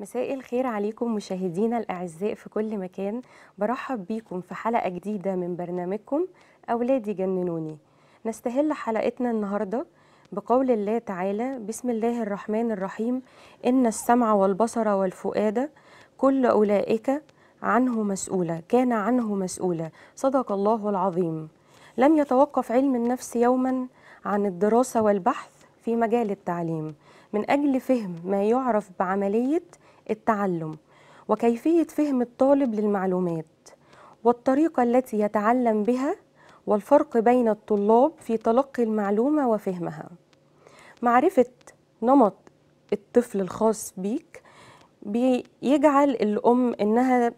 مساء الخير عليكم مشاهدينا الأعزاء في كل مكان. برحب بيكم في حلقة جديدة من برنامجكم أولادي جننوني. نستهل حلقتنا النهاردة بقول الله تعالى: بسم الله الرحمن الرحيم، إن السمع والبصر والفؤاد كل أولئك عنه مسؤولة، كان عنه مسؤولة، صدق الله العظيم. لم يتوقف علم النفس يوما عن الدراسة والبحث في مجال التعليم من أجل فهم ما يعرف بعملية التعلم وكيفية فهم الطالب للمعلومات والطريقة التي يتعلم بها والفرق بين الطلاب في تلقي المعلومة وفهمها. معرفة نمط الطفل الخاص بيك بيجعل الأم إنها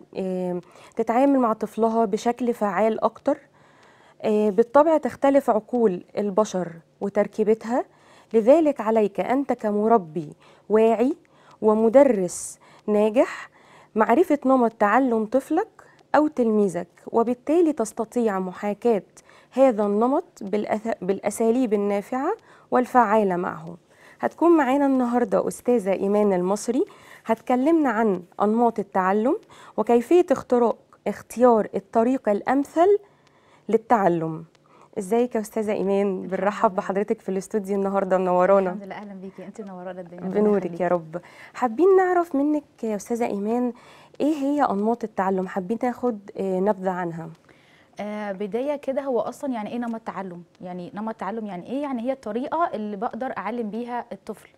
تتعامل مع طفلها بشكل فعال أكتر. بالطبع تختلف عقول البشر وتركيبتها، لذلك عليك أنت كمربي واعي ومدرس ناجح معرفة نمط تعلم طفلك أو تلميذك، وبالتالي تستطيع محاكاة هذا النمط بالأساليب النافعة والفعالة معه. هتكون معانا النهاردة أستاذة إيمان المصري، هتكلمنا عن أنماط التعلم وكيفية اختيار الطريقة الأمثل للتعلم. ازيك يا استاذه ايمان؟ بنرحب بحضرتك في الاستوديو النهارده، منورانا. الحمد لله، اهلا بيكي، انت منورانا الدنيا بنورك يا رب. حابين نعرف منك يا استاذه ايمان ايه هي انماط التعلم، حابين ناخد نبذه عنها. بدايه كده، هو اصلا يعني ايه نمط تعلم؟ يعني نمط تعلم يعني ايه؟ يعني هي الطريقه اللي بقدر اعلم بيها الطفل،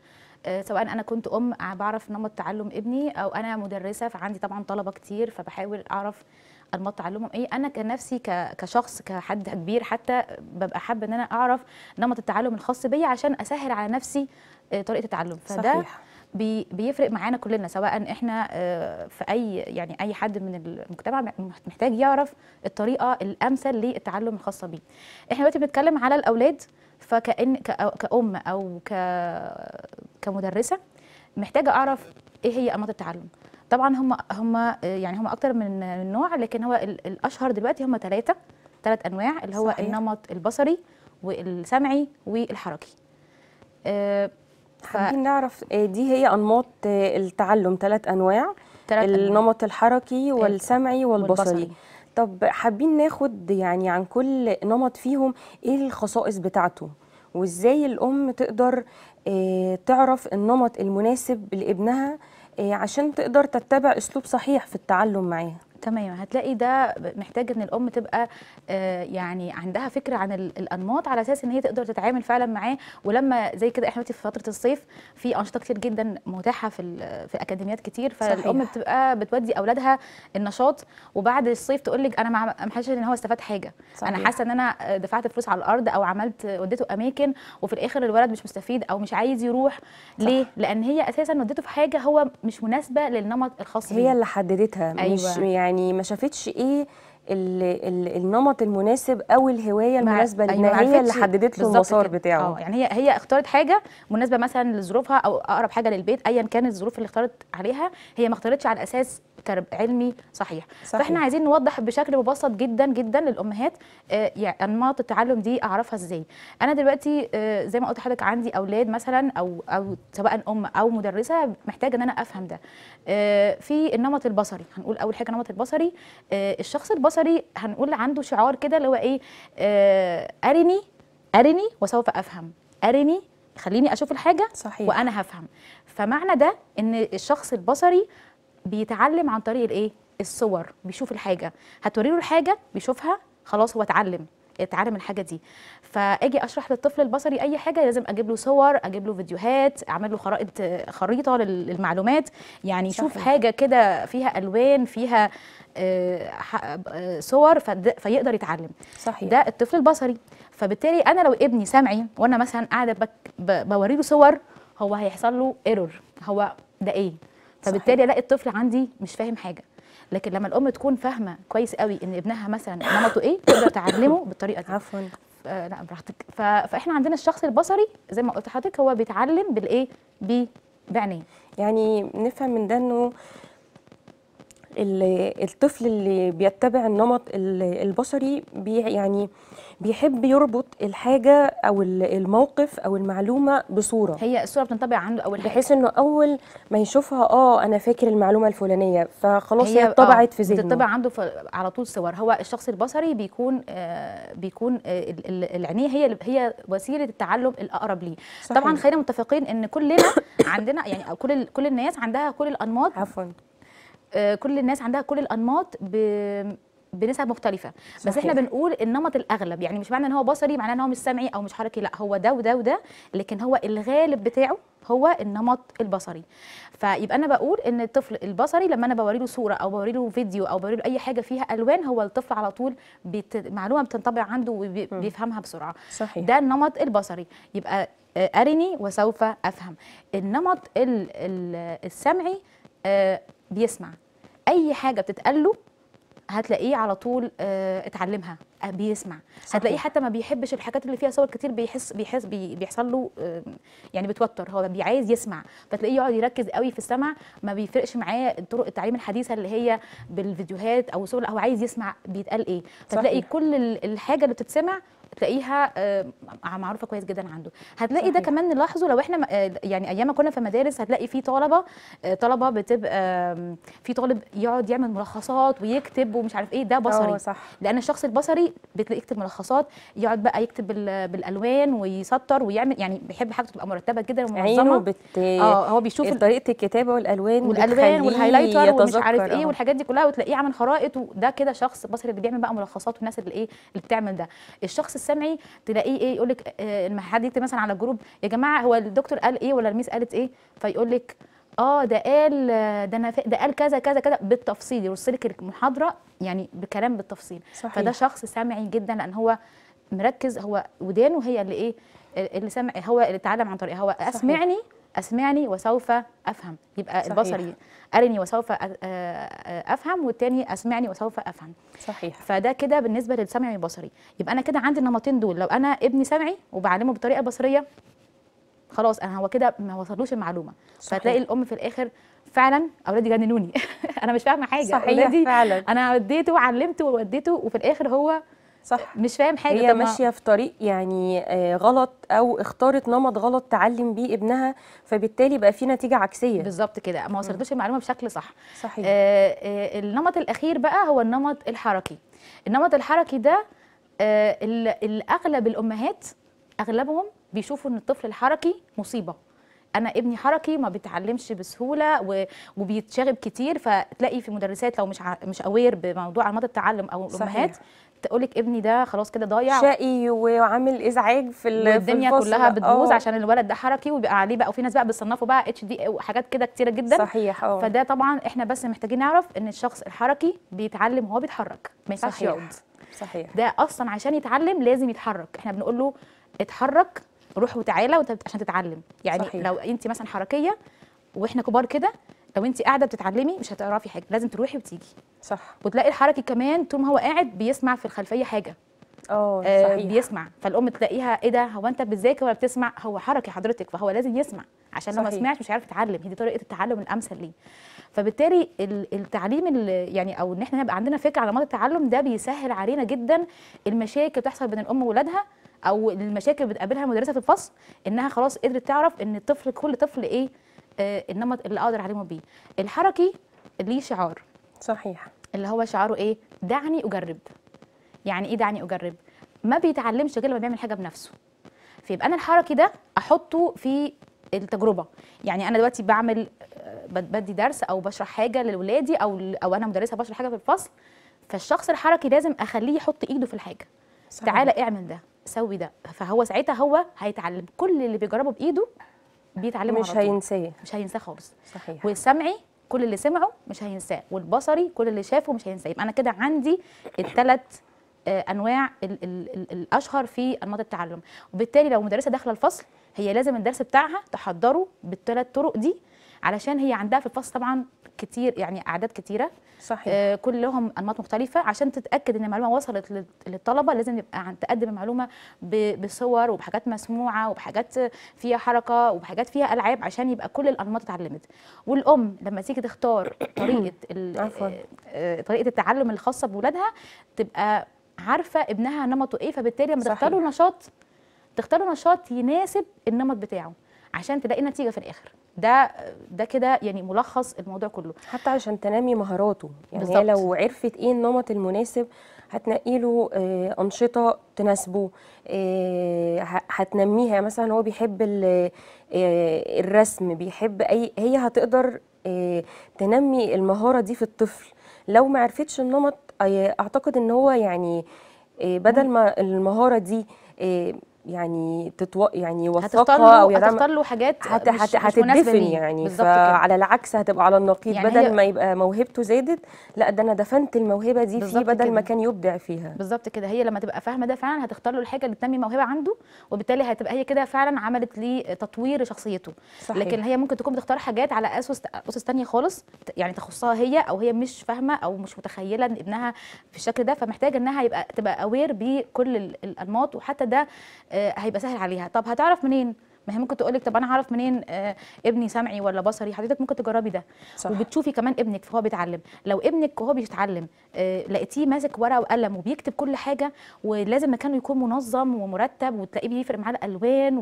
سواء انا كنت ام بعرف نمط تعلم ابني، او انا مدرسه فعندي طبعا طلبه كتير فبحاول اعرف انماط تعلمهم ايه. انا كنفسي كشخص كحد كبير حتى ببقى حابه ان انا اعرف نمط التعلم الخاص بيا عشان اسهل على نفسي طريقه التعلم. فده صحيح بيفرق معانا كلنا، سواء احنا في اي يعني اي حد من المجتمع محتاج يعرف الطريقه الامثل للتعلم الخاصه بيه. احنا دلوقتي بنتكلم على الاولاد، فكأن كأم او كمدرسه محتاجه اعرف ايه هي انماط التعلم. طبعا هم اكتر من نوع، لكن هو الاشهر دلوقتي هم ثلاث انواع، اللي هو صحيح. النمط البصري والسمعي والحركي. حابين نعرف دي هي انماط التعلم، ثلاث انواع، النمط الحركي والسمعي والبصري. طب حابين ناخد يعني عن كل نمط فيهم ايه الخصائص بتاعته، وازاي الام تقدر تعرف النمط المناسب لابنها عشان تقدر تتبع اسلوب صحيح في التعلم معاها. تمام، هتلاقي ده محتاج ان الام تبقى يعني عندها فكره عن الانماط، على اساس ان هي تقدر تتعامل فعلا معاه. ولما زي كده احنا في فتره الصيف في انشطه كتير جدا متاحه في اكاديميات كتير، فالام صحيح. بتبقى بتودي اولادها النشاط، وبعد الصيف تقول لك انا ما حاسه ان هو استفاد حاجه، صحيح. انا حاسه ان انا دفعت فلوس على الارض او وديته اماكن، وفي الاخر الولد مش مستفيد او مش عايز يروح. ليه؟ لان هي اساسا وديته في حاجه هو مش مناسبه للنمط الخاص بيه، هي اللي حددتها. أيوة. مش يعني ما شافتش ايه النمط المناسب او الهوايه المناسبه ليها، هي اللي حددت له المسار بتاعه. يعني هي اختارت حاجه مناسبه مثلا لظروفها او اقرب حاجه للبيت، ايا كانت الظروف اللي اختارت عليها، هي ما اختارتش على اساس علمي صحيح. فاحنا عايزين نوضح بشكل مبسط جدا جدا للامهات يعني انماط التعلم دي اعرفها ازاي. انا دلوقتي زي ما قلت لحضرتك عندي اولاد مثلا او سواء ام او مدرسه، محتاجه ان انا افهم ده. في النمط البصري، هنقول اول حاجه النمط البصري، الشخص البصري هنقول عنده شعار كده اللي هو ايه، ارني وسوف افهم، ارني خليني اشوف الحاجه صحيح. وانا هفهم. فمعنى ده ان الشخص البصري بيتعلم عن طريق الايه، الصور، بيشوف الحاجه، هتوري له الحاجه بيشوفها، خلاص هو اتعلم الحاجه دي. فاجي اشرح للطفل البصري اي حاجه لازم اجيب له صور، اجيب له فيديوهات، اعمل له خريطه للمعلومات، يعني يشوف حاجه كده فيها الوان، فيها صور، فيقدر يتعلم صحيح. ده الطفل البصري. فبالتالي انا لو ابني سمعي وانا مثلا قاعده بوري له صور، هو هيحصل له ايرور، هو ده ايه؟ فبالتالي الاقي الطفل عندي مش فاهم حاجه. لكن لما الام تكون فاهمه كويس قوي ان ابنها مثلا نمطه ايه، تقدر تعلمه بالطريقه دي. عفوا لا براحتك. فاحنا عندنا الشخص البصري زي ما قلت لحضرتك هو بيتعلم بالايه، بعينيه. يعني نفهم من ده انه الطفل اللي بيتبع النمط البصري يعني بيحب يربط الحاجه او الموقف او المعلومه بصوره، هي الصوره بتنطبع عنده اول حاجه، بحيث انه اول ما يشوفها انا فاكر المعلومه الفلانيه، فخلاص هي اتطبعت في ذهنه، بتطبع عنده على طول صور. هو الشخص البصري بيكون العينيه هي وسيله التعلم الاقرب ليه. صحيح. طبعا خلينا متفقين ان كلنا عندنا يعني كل الناس عندها كل الانماط، عفوا، كل الناس عندها كل الانماط بنسب مختلفه. صحيح. بس احنا بنقول النمط الاغلب، يعني مش معنى ان هو بصري معناه ان هو مش سمعي او مش حركي، لا، هو ده وده وده، لكن هو الغالب بتاعه هو النمط البصري. فيبقى انا بقول ان الطفل البصري لما انا بوري له صوره او بوري له فيديو او بوري له اي حاجه فيها الوان، هو الطفل على طول معلومه بتنطبع عنده وبيفهمها بسرعه. صحيح. ده النمط البصري. يبقى ارني وسوف افهم. النمط السمعي بيسمع اي حاجه بتتقال له، هتلاقيه على طول اتعلمها، بيسمع. صحيح. هتلاقيه حتى ما بيحبش الحاجات اللي فيها صور كتير، بيحصل له يعني بتوتر، هو عايز يسمع، فتلاقيه يقعد يركز قوي في السمع، ما بيفرقش معاه طرق التعليم الحديثه اللي هي بالفيديوهات او صور، هو عايز يسمع بيتقال ايه. فتلاقي كل الحاجه اللي بتتسمع تلاقيها معروفه كويس جدا عنده. هتلاقي ده كمان نلاحظه لو احنا يعني ايام ما كنا في مدارس، هتلاقي في طلبه بتبقى في طالب يقعد يعمل ملخصات ويكتب ومش عارف ايه، ده بصري. صح. لان الشخص البصري بتلاقيه يكتب ملخصات، يقعد بقى يكتب بالالوان ويسطر ويعمل، يعني بيحب حاجته تبقى مرتبه جدا ومنظمه. هو بيشوف طريقه الكتابه والالوان والهايلايتر ومش عارف ايه والحاجات دي كلها، وتلاقيه عامل خرائط، وده كده شخص بصري اللي بيعمل بقى ملخصات. والناس اللي بتعمل ده. الشخص السمعي تلاقيه يقول لك، حد يكتب مثلا على جروب، يا جماعه هو الدكتور قال ايه ولا الميس قالت ايه، فيقول لك ده قال ده قال كذا كذا كذا بالتفصيل، يرسل لك المحاضره يعني بكلام بالتفصيل. صحيح. فده شخص سمعي جدا، لان هو مركز، هو ودانه هي اللي اللي سمع، هو اللي اتعلم عن طريقها. هو اسمعني وسوف افهم. يبقى صحيح. البصري ارني وسوف افهم، والتاني اسمعني وسوف افهم. صحيح. فده كده بالنسبه للسمعي والبصري. يبقى انا كده عندي النمطين دول. لو انا ابني سمعي وبعلمه بطريقه بصريه، خلاص انا هو كده ما وصلوش المعلومه. صحيح. فتلاقي الام في الاخر فعلا اولادي جننوني انا مش فاهمه حاجه. صحيح فعلا. انا وديته وعلمته ووديته، وفي الاخر هو صح مش فاهم حاجه. هي ماشيه في طريق يعني غلط، او اختارت نمط غلط تعلم بيه ابنها، فبالتالي بقى في نتيجه عكسيه. بالظبط كده، ما وصلتوش المعلومه بشكل صح. صحيح. النمط الاخير بقى هو النمط الحركي. النمط الحركي ده الاغلب الامهات اغلبهم بيشوفوا ان الطفل الحركي مصيبه، انا ابني حركي ما بيتعلمش بسهوله وبيتشغب كتير. فتلاقي في مدرسات لو مش اوير بموضوع انماط التعلم، او الامهات تقول لك ابني ده خلاص كده ضايع، شقي وعامل ازعاج في الدنيا كلها بتبوظ عشان الولد ده حركي، وبيبقى عليه بقى، وفي ناس بقى بتصنفه بقى HD وحاجات كده كتيره جدا. صحيح. فده طبعا احنا بس محتاجين نعرف ان الشخص الحركي بيتعلم وهو بيتحرك، ما ينفعش يقعد. صحيح. ده اصلا عشان يتعلم لازم يتحرك. احنا بنقول له اتحرك، روح وتعالى عشان تتعلم. يعني صحيح. لو انت مثلا حركيه واحنا كبار كده، لو انت قاعده بتتعلمي مش هتعرفي حاجه، لازم تروحي وتيجي. صح. وتلاقي الحركي كمان طول ما هو قاعد بيسمع في الخلفيه حاجه. صحيح. بيسمع، فالام تلاقيها ايه ده، هو انت بتذاكر ولا بتسمع؟ هو حركي حضرتك، فهو لازم يسمع، عشان لو ما سمعش مش عارف يتعلم. هي دي طريقه التعلم الامثل ليه. فبالتالي التعليم يعني او ان احنا نبقى عندنا فكره على مدى التعلم ده، بيسهل علينا جدا المشاكل بتحصل بين الام واولادها، او المشاكل بتقابلها المدرسه في الفصل، انها خلاص قدرت تعرف ان الطفل، كل طفل النمط اللي اقدر اعلمه بيه. الحركي ليه شعار. صحيح. اللي هو شعاره ايه؟ دعني اجرب. يعني ايه دعني اجرب؟ ما بيتعلمش غير لما بيعمل حاجه بنفسه. فيبقى انا الحركي ده احطه في التجربه. يعني انا دلوقتي بدي درس او بشرح حاجه لاولادي، او انا مدرسه بشرح حاجه في الفصل، فالشخص الحركي لازم اخليه يحط ايده في الحاجه. صحيح. تعالى اعمل ده، سوي ده، فهو ساعتها هو هيتعلم. كل اللي بيجربه بايده بيتعلمه، مش هينساه، مش هينساه خالص. صحيح. والسمعي كل اللي سمعه مش هينساه، والبصري كل اللي شافه مش هينساه. يبقى انا كده عندي الثلاث انواع الاشهر في انماط التعلم. وبالتالي لو مدرسه داخله الفصل، هي لازم الدرس بتاعها تحضره بالثلاث طرق دي، علشان هي عندها في الفصل طبعا كتير، يعني اعداد كتيره صحيح. كلهم انماط مختلفه. عشان تتاكد ان المعلومه وصلت للطلبه لازم يبقى تقدم المعلومه بصور وبحاجات مسموعه وبحاجات فيها حركه وبحاجات فيها العاب عشان يبقى كل الانماط اتعلمت. والام لما تيجي تختار طريقه التعلم الخاصه بولادها تبقى عارفه ابنها نمطه ايه، فبالتالي لما تختاروا نشاط يناسب النمط بتاعه عشان تلاقي نتيجه في الاخر. ده كده يعني ملخص الموضوع كله، حتى عشان تنمي مهاراته. يعني هي لو عرفت ايه النمط المناسب هتنقي له انشطه تناسبه، هتنميها. مثلا هو بيحب الرسم، بيحب هي هتقدر تنمي المهاره دي في الطفل. لو ما عرفتش النمط اعتقد ان هو يعني بدل ما المهاره دي يعني يوثقها او هتختار له حاجات مش هتدفن يعني، فعلى العكس هتبقى على النقيض. يعني بدل ما يبقى موهبته زادت، لا ده انا دفنت الموهبه دي فيه بدل ما كان يبدع فيها. بالظبط كده. هي لما تبقى فاهمه ده فعلا هتختار له الحاجه اللي تنمي موهبه عنده، وبالتالي هتبقى هي كده فعلا عملت ليه تطوير شخصيته صحيح. لكن هي ممكن تكون بتختار حاجات على اسس ثانيه خالص، يعني تخصها هي، او هي مش فاهمه او مش متخيله ان ابنها في الشكل ده، فمحتاجه انها تبقى اوير بكل الانماط، وحتى ده هيبقى سهل عليها. طب هتعرف منين؟ ما هي ممكن تقول لك طب انا هعرف منين ابني سمعي ولا بصري؟ حضرتك ممكن تجربي ده صح. وبتشوفي كمان ابنك فهو بيتعلم. لو ابنك وهو بيتعلم لقيتيه ماسك ورقه وقلم وبيكتب كل حاجه، ولازم مكانه يكون منظم ومرتب، وتلاقيه بيفرق معاه الالوان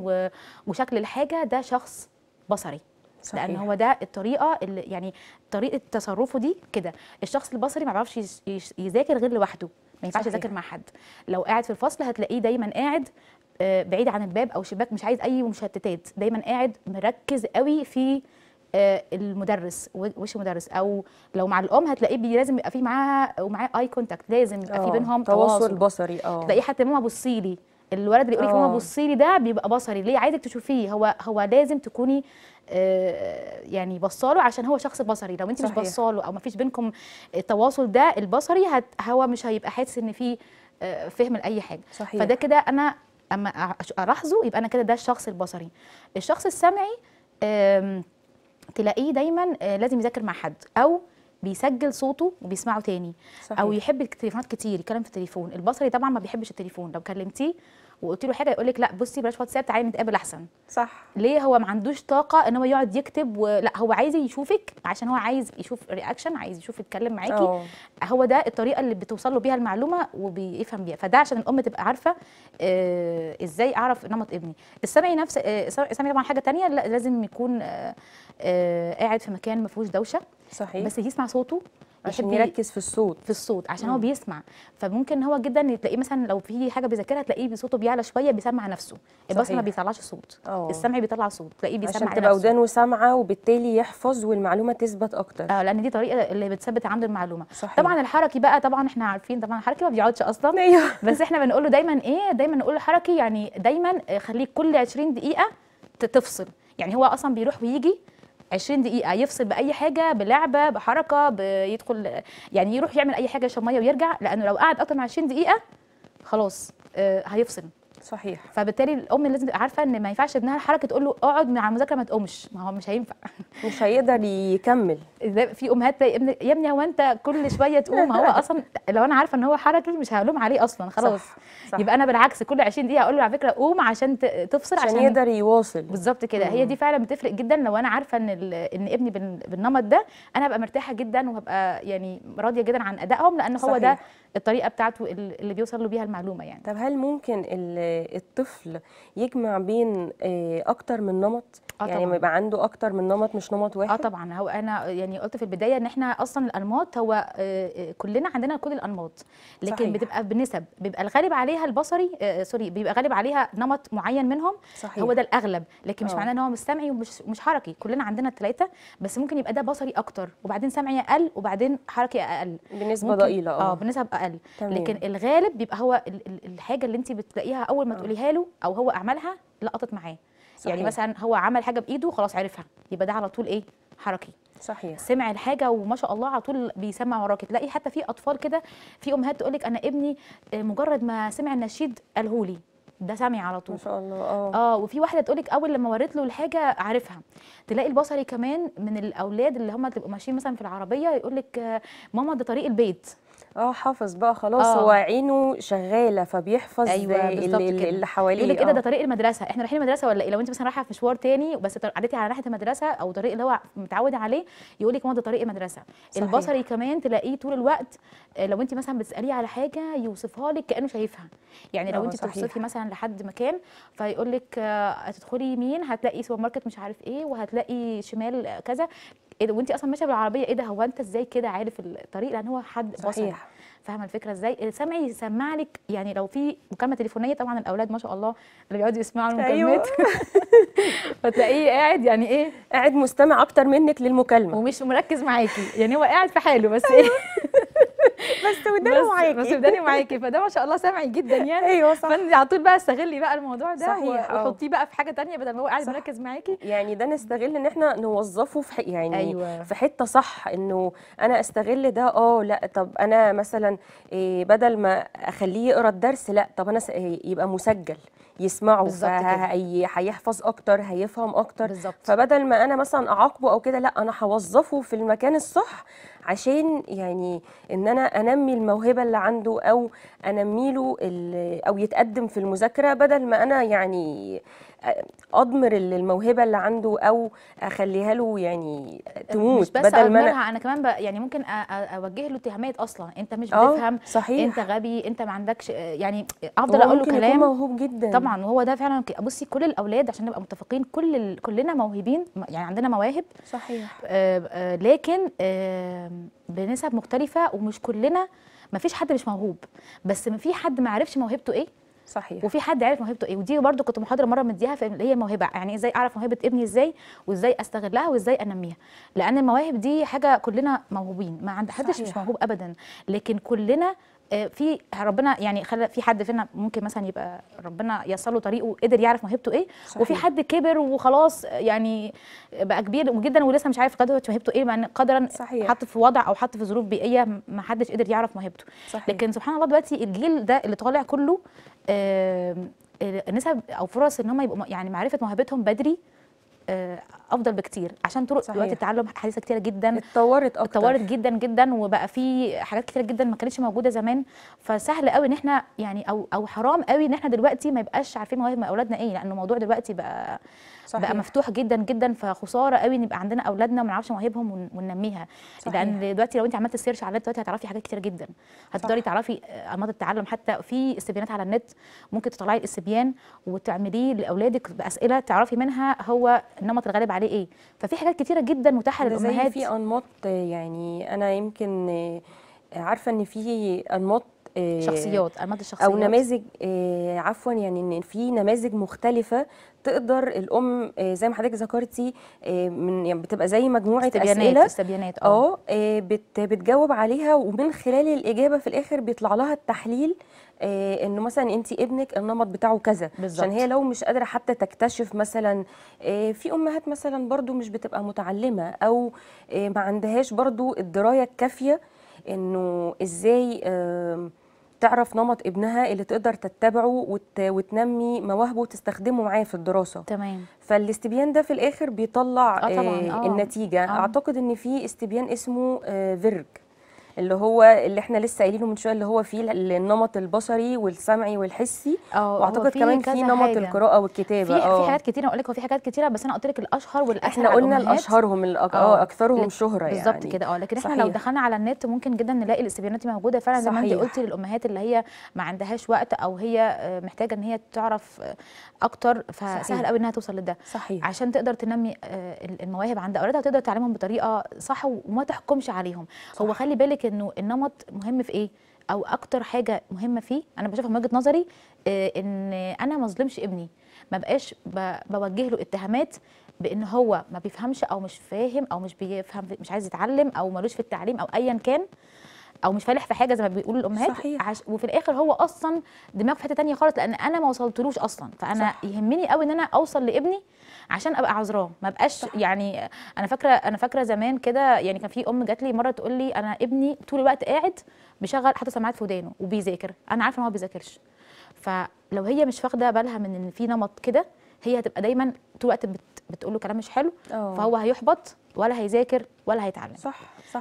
وشكل الحاجه، ده شخص بصري صحيح. لان هو ده الطريقه اللي يعني طريقه تصرفه دي كده. الشخص البصري ما بيعرفش يذاكر غير لوحده، ما ينفعش يذاكر مع حد. لو قاعد في الفصل هتلاقيه دايما قاعد بعيد عن الباب او شباك، مش عايز اي مشتتات، دايما قاعد مركز قوي في المدرس، وش المدرس. او لو مع الام هتلاقيه لازم يبقى في معاه اي كونتاكت، لازم يبقى في بينهم تواصل بصري. تلاقيه حتى ماما بصي لي، الولد اللي يقول لك ماما بصي لي ده بيبقى بصري. ليه؟ عايزك تشوفيه. هو لازم تكوني يعني بصاله، عشان هو شخص بصري. لو انت مش بصاله او ما فيش بينكم التواصل ده البصري، هو مش هيبقى حاسس ان في فهم لاي حاجه صحيح. فده كده انا اما الاحظه يبقى انا كده ده الشخص البصري. الشخص السمعي تلاقيه دايما لازم يذاكر مع حد، او بيسجل صوته وبيسمعه تاني صحيح. او يحب التليفونات كتير، يتكلم في التليفون. البصري طبعا ما بيحبش التليفون، لو كلمتيه وقلت له حاجه يقول لك لا بصي بلاش واتساب، تعالي نتقابل احسن صح. ليه؟ هو ما عندوش طاقه ان هو يقعد يكتب لا هو عايز يشوفك، عشان هو عايز يشوف رياكشن، عايز يشوف يتكلم معاكي هو ده الطريقه اللي بتوصل له بيها المعلومه وبيفهم بيها. فده عشان الام تبقى عارفه ازاي اعرف نمط ابني. السمعي نفس السمعي طبعا حاجه ثانيه، لازم يكون قاعد في مكان ما فيهوش دوشه صحيح، بس يسمع صوته، عشان يركز في الصوت عشان هو بيسمع. فممكن هو جدا تلاقيه مثلا لو في حاجه بيذاكرها تلاقيه صوته بيعلى شويه، بيسمع نفسه. البصري ما بيطلعش صوت، السمعي بيطلع صوت، تلاقيه بيسمع نفسه، عشان تبقى ودانه سامعه وبالتالي يحفظ والمعلومه تثبت اكتر. لان دي طريقه اللي بتثبت عنده المعلومه صحيح. طبعا الحركي بقى، طبعا احنا عارفين طبعا الحركي ما بيقعدش اصلا بس احنا بنقول له دايما ايه، دايما نقول له حركي، يعني دايما خليك كل 20 دقيقه تفصل. يعني هو اصلا بيروح ويجي 20 دقيقة يفصل بأي حاجة، بلعبة، بحركة، بيدخل يعني يروح يعمل أي حاجة يشرب مية ويرجع، لأنه لو قعد أكتر من 20 دقيقة خلاص هيفصل صحيح. فبالتالي الام لازم تبقى عارفه ان ما ينفعش ابنها الحركه تقول له اقعد مع المذاكره ما تقومش، ما هو مش هينفع، مش هيقدر يكمل. في امهات تلاقي يا ابني هو انت كل شويه تقوم هو اصلا لو انا عارفه ان هو حركي مش هلوم عليه اصلا خلاص صح. يبقى انا بالعكس كل 20 دقيقه اقول له على فكره قوم عشان تفصل، عشان يقدر يواصل. بالظبط كده. هي دي فعلا بتفرق جدا. لو انا عارفه ان ابني بالنمط ده انا هبقى مرتاحه جدا، وهبقى يعني راضيه جدا عن ادائهم، لان هو ده الطريقه بتاعته اللي بيوصل له بيها المعلومه. يعني طب هل ممكن الطفل يجمع بين اكتر من نمط؟ يعني ما يبقى عنده اكتر من نمط، مش نمط واحد؟ طبعا. هو انا يعني قلت في البدايه ان احنا اصلا الانماط هو كلنا عندنا كل الانماط، لكن صحيح. بتبقى بنسب، بيبقى الغالب عليها البصري سوري، بيبقى غالب عليها نمط معين منهم صحيح. هو ده الاغلب، لكن مش معناه ان هو مش سمعي ومش حركي. كلنا عندنا الثلاثه، بس ممكن يبقى ده بصري اكتر، وبعدين سمعي اقل، وبعدين حركي اقل بنسبه ضئيله بنسب اقل تمام. لكن الغالب بيبقى هو الحاجه اللي انت بتلاقيها اول ما تقوليها له او هو عملها لقطت معاه صحيح. يعني مثلا هو عمل حاجه بايده خلاص عرفها، يبقى ده على طول ايه؟ حركي صحيح. سمع الحاجه وما شاء الله على طول بيسمع وراكي. تلاقي حتى في اطفال كده، في امهات تقول لك انا ابني مجرد ما سمع النشيد قالهولي، ده سامي على طول ما شاء الله. وفي واحده تقول لك اول لما وريت له الحاجه عارفها. تلاقي البصري كمان من الاولاد اللي هم تبقوا ماشيين مثلا في العربيه يقول لك ماما ده طريق البيت. حافظ بقى خلاص. هو عينه شغاله فبيحفظ. أيوة اللي حواليه يقول لك ايه ده طريق المدرسه، احنا رايحين المدرسه ولا ايه؟ لو انت مثلا رايحه في مشوار تاني بس عديتي على ناحيه المدرسه او طريق اللي هو متعوده عليه يقول لك ماما ده طريق المدرسه. البصري كمان تلاقيه طول الوقت لو انت مثلا بتساليه على حاجه يوصفها لك كانه شايفها. يعني لو انت بتوصفي مثلا لحد مكان فيقول لك هتدخلي يمين هتلاقي سوبر ماركت مش عارف ايه وهتلاقي شمال كذا، وانت اصلا ماشيه بالعربيه ايه ده هو انت ازاي كده عارف الطريق؟ لان هو حد بصري. فاهمه الفكره ازاي؟ سمعي يسمع لك. يعني لو في مكالمه تليفونيه طبعا الاولاد ما شاء الله اللي بيقعدوا يسمعوا المكالمات فتلاقيه قاعد يعني ايه قاعد مستمع اكتر منك للمكالمه ومش مركز معاكي، يعني هو قاعد في حاله بس ايه بس وداني معاكي فده ما شاء الله سامعي جدا يعني. ايوه صح. فانت على طول بقى استغلي بقى الموضوع ده وحطيه بقى في حاجه ثانيه بدل ما هو قاعد مركز معاكي. يعني ده نستغل ان احنا نوظفه في يعني في حته صح، انه انا استغل ده. لا طب انا مثلا بدل ما اخليه يقرا الدرس لا طب انا يبقى مسجل يسمعه هيحفظ اكتر هيفهم اكتر بالزبط. فبدل ما انا مثلا اعاقبه او كده لا انا هوظفه في المكان الصح عشان يعني ان انا انمي الموهبه اللي عنده او انمي له او يتقدم في المذاكره، بدل ما انا يعني اضمر الموهبه اللي عنده او اخليها له يعني تموت. مش بس بدل ما انا كمان يعني ممكن اوجه له اتهامات اصلا انت مش بتفهم صحيح. انت غبي انت ما عندكش يعني افضل اقول له كلام. ممكن يكون موهوب جدا طبعا وهو ده فعلا. بصي كل الاولاد عشان نبقى متفقين كلنا موهوبين يعني عندنا مواهب صحيح. لكن بنسب مختلفه ومش كلنا ما فيش حد مش موهوب، بس ما في حد ما عرفش موهبته ايه صحيح وفي حد عارف موهبته ايه. ودي برده كنت محاضره مره مديها في اللي هي موهبه، يعني ازاي اعرف موهبه ابني ازاي وازاي استغلها وازاي انميها، لان المواهب دي حاجه كلنا موهوبين ما عند حدش مش موهوب ابدا. لكن كلنا في ربنا يعني خلى في حد فينا ممكن مثلا يبقى ربنا يسر له طريقه وقدر يعرف موهبته ايه صحيح. وفي حد كبر وخلاص يعني بقى كبير جدا ولسه مش عارف قدر موهبته ايه، مع قدرا حط في وضع او حط في ظروف بيئيه ما حدش قدر يعرف موهبته. لكن سبحان الله دلوقتي الجيل ده اللي طالع كله نسب او فرص ان هم يبقوا يعني معرفه موهبتهم بدري افضل بكتير، عشان طرق دلوقتي التعلم حديثه كتير جدا اتطورت اكتر جدا جدا، وبقى في حاجات كتير جدا ما كانتش موجوده زمان. فسهل قوي ان احنا يعني او حرام قوي ان احنا دلوقتي ما يبقاش عارفين مواهب من اولادنا ايه، لان الموضوع دلوقتي بقى مفتوح جدا جدا. فخساره قوي ان يبقى عندنا اولادنا وما نعرفش مواهبهم وننميها، لان دلوقتي لو انت عملت سيرش على النت دلوقتي هتعرفي حاجات كتير جدا، هتقدري تعرفي انماط التعلم، حتى في استبيانات على النت ممكن تطلعي الاستبيان وتعمليه لاولادك باسئله تعرفي منها هو النمط الغالب عليه ايه. ففي حاجات كتيره جدا متاحه للامهات. في انماط يعني انا يمكن عارفه ان في انماط شخصيات او نماذج عفوا يعني ان في نماذج مختلفه تقدر الام زي ما حضرتك ذكرتي من يعني بتبقى زي مجموعه اسئله بتجاوب عليها، ومن خلال الاجابه في الاخر بيطلع لها التحليل انه مثلا انت ابنك النمط بتاعه كذا، عشان هي لو مش قادره حتى تكتشف مثلا في امهات مثلا برضو مش بتبقى متعلمه او ما عندهاش برضو الدرايه الكافيه انه ازاي تعرف نمط ابنها اللي تقدر تتبعه وتنمي مواهبه وتستخدمه معاه في الدراسه. تمام. فالاستبيان ده في الاخر بيطلع النتيجه. اعتقد ان في استبيان اسمه فيرج اللي هو اللي احنا لسه قايلينه من شويه، اللي هو فيه النمط البصري والسمعي والحسي، واعتقد كمان في نمط القراءه والكتابه. في حاجات كتيره اقول لك، هو في حاجات كتيره بس انا قلت لك الاشهر والاسهل. احنا قلنا الاشهرهم اكثرهم شهره يعني بالظبط كده. لكن احنا لو دخلنا على النت ممكن جدا نلاقي الاستبيانات موجوده فعلا زي ما انت قلتي للامهات اللي هي ما عندهاش وقت او هي محتاجه ان هي تعرف اكتر، فسهل قوي انها توصل لده عشان تقدر تنمي المواهب عند اولادها وتقدر تعلمهم بطريقه صح وما تحكمش عليهم. هو خلي بالك انه النمط مهم في ايه، او اكتر حاجه مهمه فيه انا بشوفها من وجهه نظري ان انا ما اظلمش ابني، ما بقاش بوجه له اتهامات بان هو ما بيفهمش او مش فاهم او مش بيفهم مش عايز يتعلم او ملوش في التعليم او ايا كان او مش فالح في حاجه زي ما بيقولوا الامهات وفي الاخر هو اصلا دماغه في حته ثانيه خالص، لان انا ما وصلتلوش اصلا. فانا يهمني قوي ان انا اوصل لابني عشان ابقى عذراه، ما بقاش يعني انا فاكره زمان كده يعني كان في ام جات لي مره تقول لي انا ابني طول الوقت قاعد بيشغل حاطط سماعات في ودانه وبيذاكر، انا عارفه ان هو ما بيذاكرش. فلو هي مش واخده بالها من ان في نمط كده، هي هتبقى دايما طول الوقت بتقول له كلام مش حلو، فهو هيحبط ولا هيذاكر ولا هيتعلم. صح.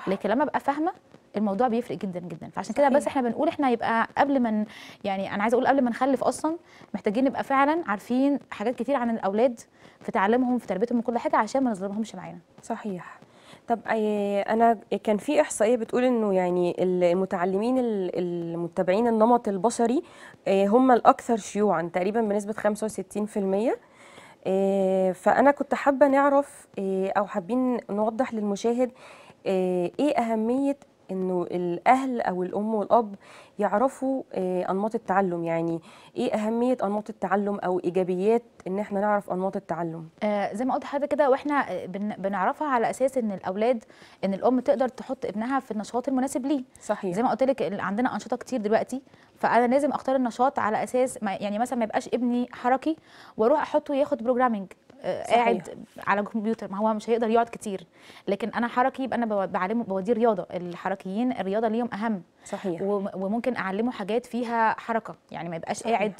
لكن لما ابقى فاهمه الموضوع بيفرق جدا جدا. فعشان كده بس احنا بنقول احنا يبقى قبل ما يعني انا عايزه اقول قبل ما نخلف اصلا محتاجين نبقى فعلا عارفين حاجات كتير عن الاولاد في تعليمهم في تربيتهم وكل حاجه عشان ما نظلمهمش معانا. صحيح. طب انا كان في احصائيه بتقول انه يعني المتعلمين المتبعين النمط البشري هم الاكثر شيوعا تقريبا بنسبه 65%. فانا كنت حابه نعرف او حابين نوضح للمشاهد ايه اهميه انه الاهل او الام والاب يعرفوا انماط التعلم. يعني ايه اهميه انماط التعلم او ايجابيات ان احنا نعرف انماط التعلم؟ زي ما قلت حضرتك كده، واحنا بنعرفها على اساس ان الاولاد ان الام تقدر تحط ابنها في النشاط المناسب ليه. صحيح. زي ما قلت لك عندنا انشطه كتير دلوقتي، فانا لازم اختار النشاط على اساس يعني مثلا ما يبقاش ابني حركي واروح احطه ياخد بروجرامنج قاعد على الكمبيوتر، ما هو مش هيقدر يقعد كتير. لكن انا حركي يبقى انا بعلمه بوديه رياضه، الحركيين الرياضه ليهم اهم. صحيح. وممكن اعلمه حاجات فيها حركه، يعني ما يبقاش قاعد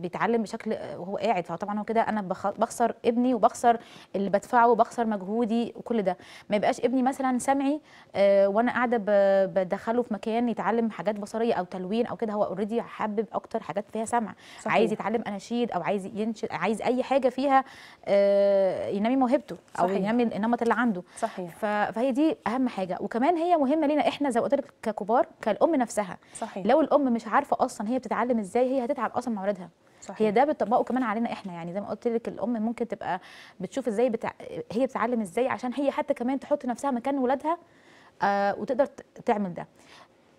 بيتعلم بشكل وهو قاعد، فطبعا هو كده انا بخسر ابني وبخسر اللي بدفعه وبخسر مجهودي وكل ده. ما يبقاش ابني مثلا سمعي وانا قاعده بدخله في مكان يتعلم حاجات بصريه او تلوين او كده، هو اوريدي حابب اكتر حاجات فيها سمع. صحيح. عايز يتعلم اناشيد او عايز ينشد، عايز اي حاجه فيها ينمي موهبته او ينمي النمط اللي عنده. صحيح. فهي دي اهم حاجه، وكمان هي مهمه لينا احنا زي ما قلت لك ككبار كالام نفسها. صحيح. لو الام مش عارفه اصلا هي بتتعلم ازاي، هي هتتعب اصلا مع اولادها. هي ده بتطبقه كمان علينا احنا، يعني زي ما قلت لك الام ممكن تبقى بتشوف ازاي هي بتتعلم ازاي عشان هي حتى كمان تحط نفسها مكان ولادها وتقدر تعمل ده.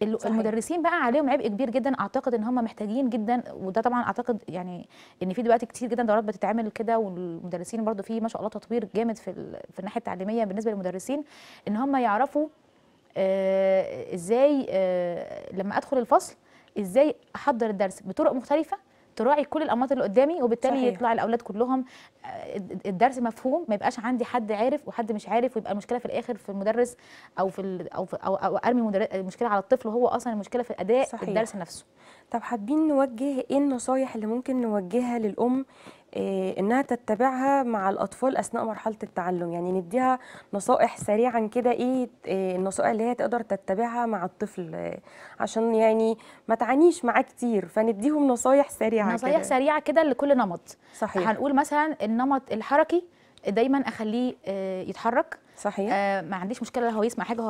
المدرسين بقى عليهم عبء كبير جدا، اعتقد ان هم محتاجين جدا، وده طبعا اعتقد يعني ان في دلوقتي كتير جدا دورات بتتعمل كده، والمدرسين برضو في ما شاء الله تطوير جامد في الناحيه التعليميه بالنسبه للمدرسين، ان هم يعرفوا ازاي لما ادخل الفصل ازاي احضر الدرس بطرق مختلفه تراعي كل الانماط اللي قدامي، وبالتالي صحيح. يطلع الاولاد كلهم الدرس مفهوم، ما يبقاش عندي حد عارف وحد مش عارف، ويبقى المشكله في الاخر في المدرس او في او ارمي المشكله على الطفل وهو اصلا المشكله في اداء صحيح. الدرس نفسه. طب حابين نوجه ايه النصايح اللي ممكن نوجهها للام انها تتبعها مع الاطفال اثناء مرحله التعلم؟ يعني نديها نصائح سريعا كده، ايه النصائح اللي هي تقدر تتبعها مع الطفل عشان يعني ما تعانيش معاه كتير، فنديهم نصائح سريعه كده. نصائح سريعه كده لكل نمط. صحيح. هنقول مثلا النمط الحركي دايما اخليه يتحرك. صحيح. ما عنديش مشكله لو هو يسمع حاجه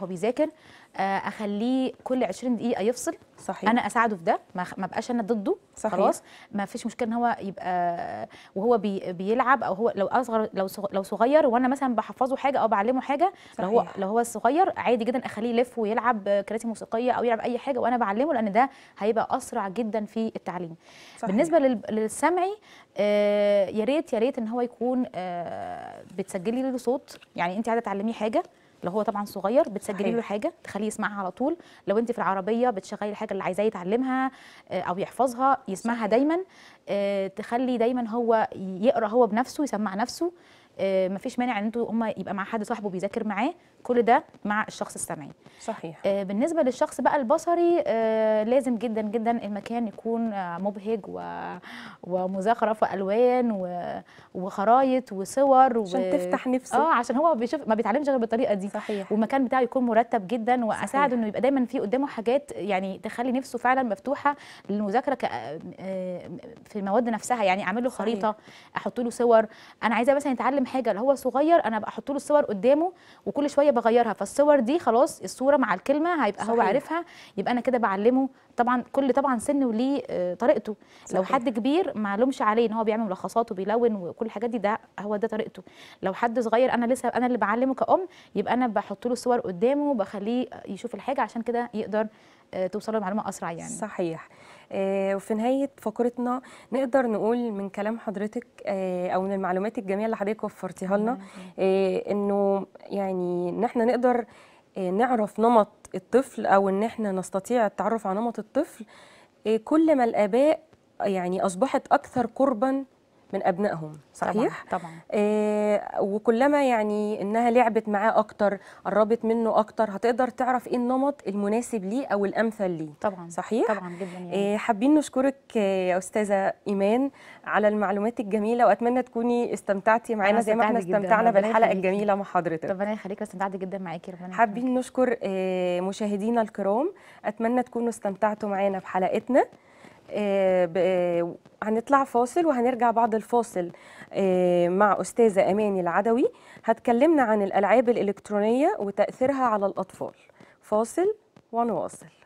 هو بيذاكر، اخليه كل 20 دقيقه يفصل. صحيح. انا اساعده في ده، ما بقاش انا ضده. صحيح. خلاص ما فيش مشكله ان هو يبقى وهو بيلعب، او هو لو اصغر لو صغير وانا مثلا بحفظه حاجه او بعلمه حاجه. صحيح. لو هو صغير عادي جدا اخليه يلف ويلعب كراسي موسيقيه او يلعب اي حاجه وانا بعلمه، لان ده هيبقى اسرع جدا في التعليم. صحيح. بالنسبه للسمعي يا ريت ان هو يكون بتسجلي له صوت، يعني انت عايزه تعلميه حاجه لو هو طبعا صغير بتسجلي له حاجه تخليه يسمعها على طول، لو انت في العربيه بتشغلي الحاجه اللي عايزاه يتعلمها او يحفظها يسمعها دايما. تخلي دايما هو يقرا هو بنفسه يسمع نفسه، مفيش مانع ان انتوا يبقى مع حد صاحبه بيذاكر معاه، كل ده مع الشخص السمعي. صحيح. بالنسبه للشخص بقى البصري لازم جدا جدا المكان يكون مبهج ومزخرف والوان وخرايط وصور عشان تفتح نفسه، عشان هو بيشوف ما بيتعلمش غير بالطريقه دي. صحيح. والمكان بتاعه يكون مرتب جدا، واساعده انه يبقى دايما في قدامه حاجات يعني تخلي نفسه فعلا مفتوحه للمذاكره في المواد نفسها، يعني اعمل له خريطه احط له صور، انا عايزه مثلا يتعلم حاجه لو هو صغير انا بقى احط له الصور قدامه وكل شويه بغيرها، فالصور دي خلاص الصوره مع الكلمه هيبقى صحيح. هو عارفها، يبقى انا كده بعلمه. طبعا كل طبعا سن وليه طريقته. صحيح. لو حد كبير ما علمش عليه ان هو بيعمل ملخصات وبيلون وكل الحاجات دي، ده هو ده طريقته. لو حد صغير انا اللي بعلمه كأم، يبقى انا بحط له الصور قدامه وبخليه يشوف الحاجه عشان كده يقدر توصل له المعلومه اسرع يعني. صحيح. وفي نهاية فقرتنا نقدر نقول من كلام حضرتك أو من المعلومات الجميلة اللي حضرتك وفرتيها لنا إنه يعني إن إحنا نقدر نعرف نمط الطفل، أو إن إحنا نستطيع التعرف على نمط الطفل كل ما الآباء يعني أصبحت أكثر قرباً من أبنائهم، صحيح؟ طبعا. وكلما يعني إنها لعبت معاه أكتر، قربت منه أكتر، هتقدر تعرف إيه النمط المناسب ليه أو الأمثل ليه. طبعا صحيح؟ طبعا جدا يعني. حابين نشكرك يا أستاذة إيمان على المعلومات الجميلة، وأتمنى تكوني استمتعتي معانا زي ما احنا استمتعنا بالحلقة الجميلة مع حضرتك. ربنا يخليك، استمتعت جدا معاكي. ربنا يخليك. حابين نشكر مشاهدينا الكرام، أتمنى تكونوا استمتعتوا معانا بحلقتنا. هنطلع فاصل وهنرجع بعد الفاصل مع أستاذة أماني العدوي، هتكلمنا عن الألعاب الإلكترونية وتأثيرها على الأطفال. فاصل ونواصل.